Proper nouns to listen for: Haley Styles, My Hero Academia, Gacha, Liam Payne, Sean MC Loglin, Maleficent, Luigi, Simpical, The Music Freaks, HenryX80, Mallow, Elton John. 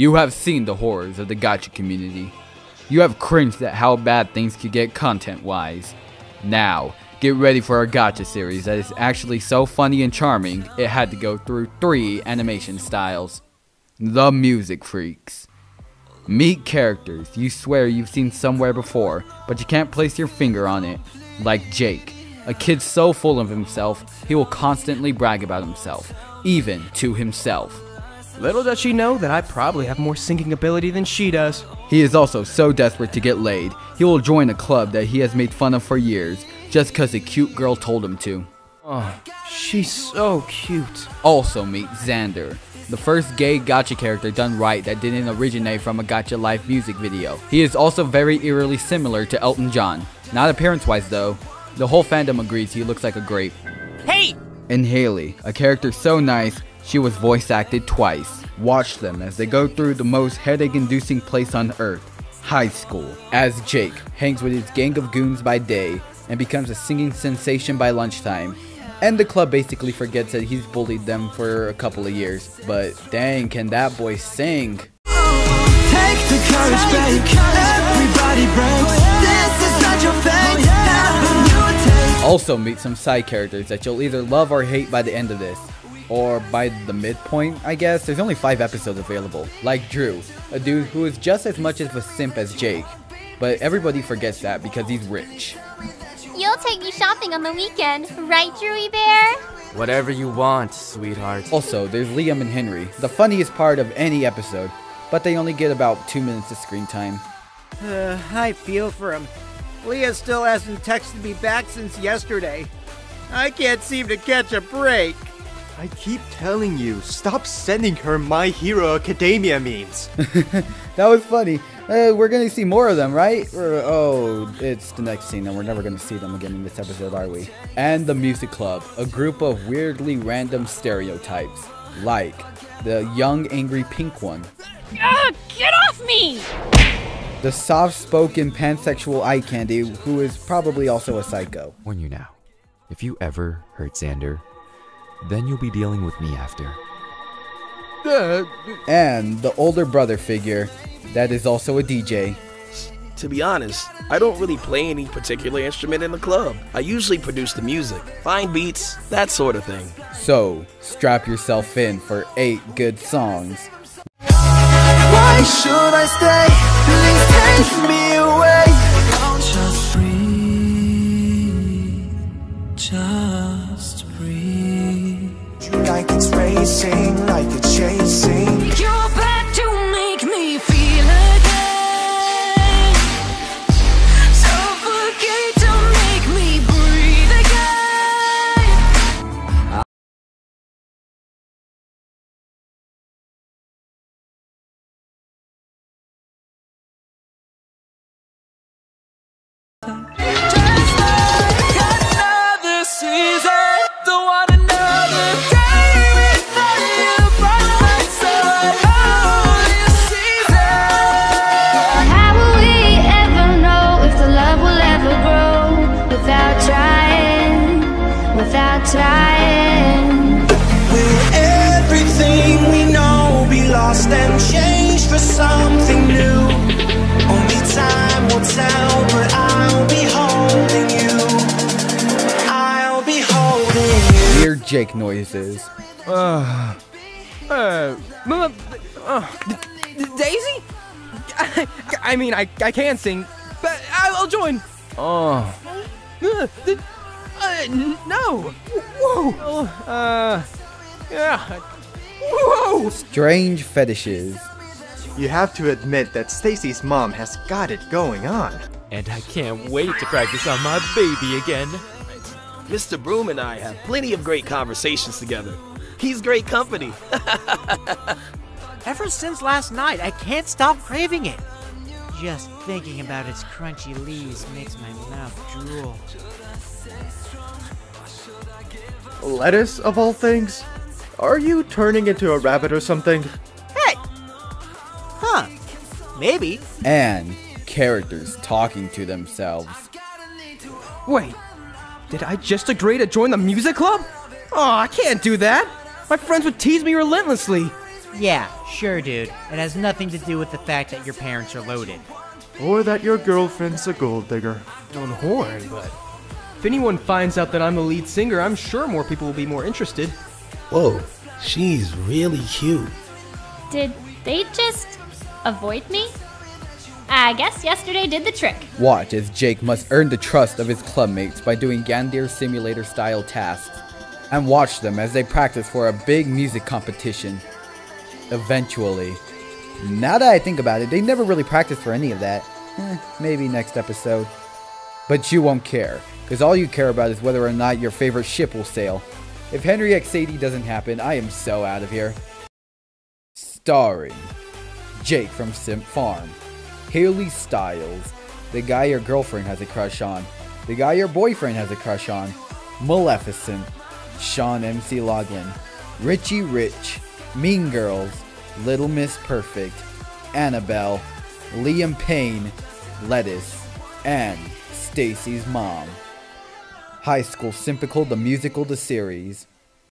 You have seen the horrors of the gacha community. You have cringed at how bad things could get content-wise. Now, get ready for our gacha series that is actually so funny and charming, it had to go through 3 animation styles. The Music Freaks. Meet characters you swear you've seen somewhere before, but you can't place your finger on it. Like Jake, a kid so full of himself, he will constantly brag about himself, even to himself. Little does she know that I probably have more singing ability than she does. He is also so desperate to get laid, he will join a club that he has made fun of for years, just cause a cute girl told him to. Oh, she's so cute. Also meet Xander, the first gay gacha character done right that didn't originate from a Gacha Life music video. He is also very eerily similar to Elton John. Not appearance-wise though, the whole fandom agrees he looks like a grape. Hey! And Haley, a character so nice, she was voice acted twice. Watch them as they go through the most headache-inducing place on earth, high school. As Jake hangs with his gang of goons by day and becomes a singing sensation by lunchtime. And the club basically forgets that he's bullied them for a couple of years. But dang, can that boy sing? Take the courage, babe. Everybody breaks. This is not your fate. Also meet some side characters that you'll either love or hate by the end of this. Or by the midpoint, I guess. There's only 5 episodes available. Like Drew, a dude who is just as much of a simp as Jake. But everybody forgets that because he's rich. You'll take me shopping on the weekend, right, Drewy Bear? Whatever you want, sweetheart. Also, there's Liam and Henry, the funniest part of any episode, but they only get about 2 minutes of screen time. I feel for him. Leah still hasn't texted me back since yesterday. I can't seem to catch a break. I keep telling you, stop sending her My Hero Academia memes. That was funny. We're gonna see more of them, right? Oh, it's the next scene and we're never gonna see them again in this episode, are we? And the Music Club, a group of weirdly random stereotypes, like the young angry pink one. Get off me! The soft-spoken pansexual eye candy, who is probably also a psycho. Warn you now, if you ever hurt Xander, then you'll be dealing with me after. And the older brother figure that is also a DJ. To be honest, I don't really play any particular instrument in the club. I usually produce the music, find beats, that sort of thing. So, strap yourself in for 8 good songs. Why should I stay? Please take me away. Just breathe. Just breathe. Like it's racing, like it's chasing. You're back to make me feel. Jake noises. Daisy? I mean, I can sing, but I'll join. No. Whoa. Yeah. Whoa. Strange fetishes. You have to admit that Stacy's mom has got it going on. And I can't wait to practice on my baby again. Mr. Broom and I have plenty of great conversations together. He's great company. Ever since last night, I can't stop craving it. Just thinking about its crunchy leaves makes my mouth drool. Lettuce, of all things? Are you turning into a rabbit or something? Hey! Huh. Maybe. And characters talking to themselves. Wait. Did I just agree to join the music club? Aw, I can't do that! My friends would tease me relentlessly! Yeah, sure dude. It has nothing to do with the fact that your parents are loaded. Or that your girlfriend's a gold digger. Don't horn, but... if anyone finds out that I'm the lead singer, I'm sure more people will be more interested. Whoa, she's really cute. Did they just... avoid me? I guess yesterday did the trick. Watch as Jake must earn the trust of his clubmates by doing Gandir Simulator-style tasks. And watch them as they practice for a big music competition. Eventually. Now that I think about it, they never really practiced for any of that. Maybe next episode. But you won't care, because all you care about is whether or not your favorite ship will sail. If HenryX80 doesn't happen, I am so out of here. Starring Jake from Simp Farm, Haley Styles, the guy your girlfriend has a crush on, the guy your boyfriend has a crush on, Maleficent, Sean MC Loglin, Richie Rich, Mean Girls, Little Miss Perfect, Annabelle, Liam Payne, Lettuce, and Stacy's Mom. High School Simpical The Musical The Series.